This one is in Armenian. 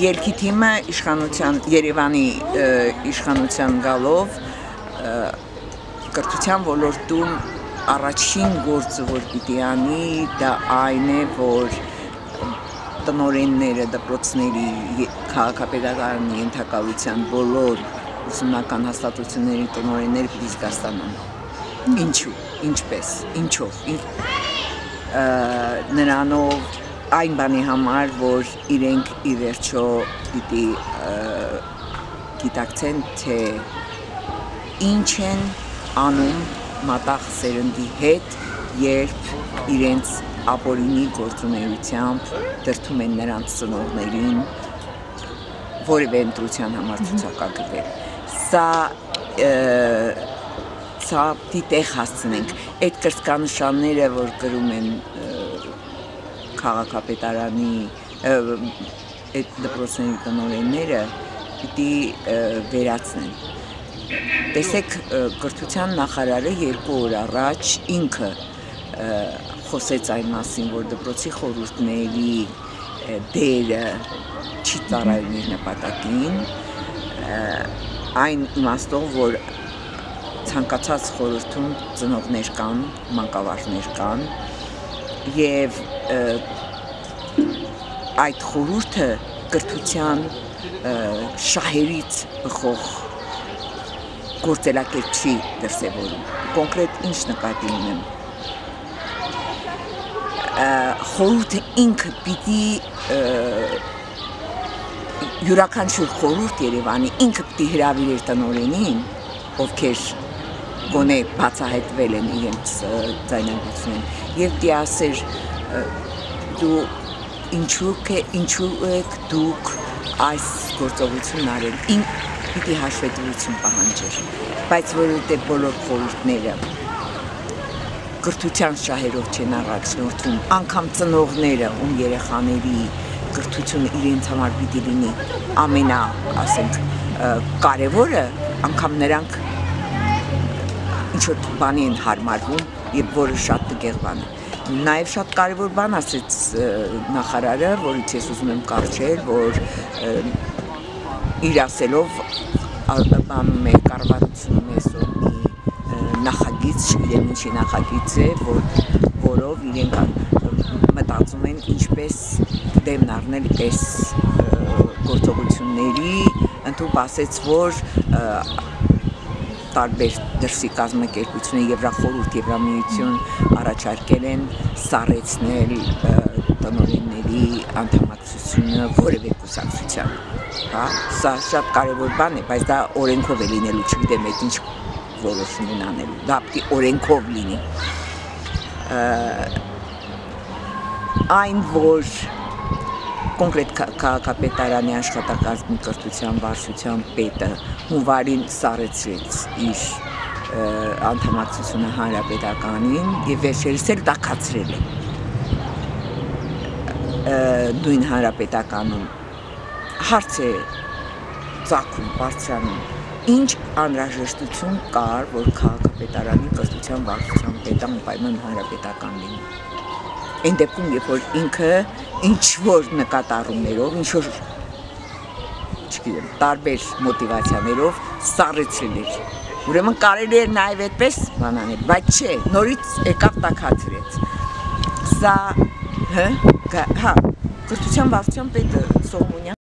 Երկի թիմը իշխանության Երևանի իշխանության գալով կրթության ոլորտում առաջին գործը որ պիտի անի դա այն է որ տնօրենները դպրոցների քաղաքապետարանի ենթակայության բոլոր ուսումնական հաստատությունների տնօրենները պիտի զգաստանան ինչու ինչպես ինչով նրանով Այն բանի համար, որ իրենք ի վերջո պիտի գիտակցեն, թե ինչ են անում մատաղ սերնդի հետ, երբ իրենց ապօրինի գործունեությամբ դրդում են նրանց ծնողներին որևէ ընտրության համար ցուցակագրել։ Սա դիտեղ հասցնենք։ Այդ կրծքանշանները, որ գրում են քաղաքապետարանի այդ դպրոցների տնօրենները պիտի վերացնեն։ Տեսեք, կրթության նախարարը 2 օր առաջ ինքը խոսեց այն մասին, որ դպրոցի խորհուրդների դերը չի ծառայում իր նպատակին, այն իմաստով, որ ցանկացած խորհրդում ծնողներ կան, մանկավարժներ կան եւ այդ խորհուրդը կրթության շահերից բխող գործելակերպ չի դրսևորում։ Կոնկրետ ինչ նկատի ունեմ։ Խորհուրդը ինքը պիտի յուրաքանչյուր խորհուրդ Երևանի ինքը պիտի հրավիրեր տնօրենին, ովքեր գոնե բացահայտվել են իրենց ձայնագրությունում եւ դի ասեր դու ինչու եք դուք այս գործողությունն արել ինք պիտի հաշվետվություն պահանջեր բայց որովհետեւ բոլոր խորհուրդները կրթության շահերով չեն առաջնորդվում անգամ ծնողները ում երեխաների կրթությունը իրենց համար պիտի լինի ամենա ասենք կարևորը անգամ նրանք Ինչոր բանի են հարմարվում, երբ որը շատ տգեղ բան է։ Նաև շատ կարևոր բան ասեց նախարարը, որից ես ուզում եմ կարճել, որ իր ասելով բանում է կառավարությունում այսօր մի նախագիծ, իրենի նախագիծ է, որով իրենք մտածում են ինչպես դեմն առնել այս գործողությունների, ընդհանուր ասած, որ տարբեր դրսի կազմակերպությունը Եվրախորհուրդ, Եվրամիություն առաջարկել են սառեցնել տնօրենների անդամակցությունը որևէ կուսակցության։ Հա, սա շատ կարևոր բան է, բայց դա օրենքով է լինելու, չգիտեմ այդ ինչ որոշում են անելու։ Դա պետք է օրենքով լինի։ Այն որ կոնկրետ քաղաքապետարանի աշխատակազմի կրթության վարչության պետը հունվարին սառեցրեց իր անդամակցությունը հանրապետականին եւ վերջերս էլ տաքացրել է նույն հանրապետականում հարց է ծագում բարձրանում ինչ անհրաժեշտություն կար որ քաղաքապետարանի կրթության վարչության պետը պայման հանրապետական լինի Այն դեպքում երբ որ ինքը ինչ որ նկատառումներով, ինչ որ չգիտեմ, տարբեր մոտիվացիաներով սառեցրել էր։ Ուրեմն կարելի է նաև այդպես բանանել, բայց չէ, նորից եկավ տաքացրեց։ Սա հա, կրթության վարչության պետ Սողոմոնյան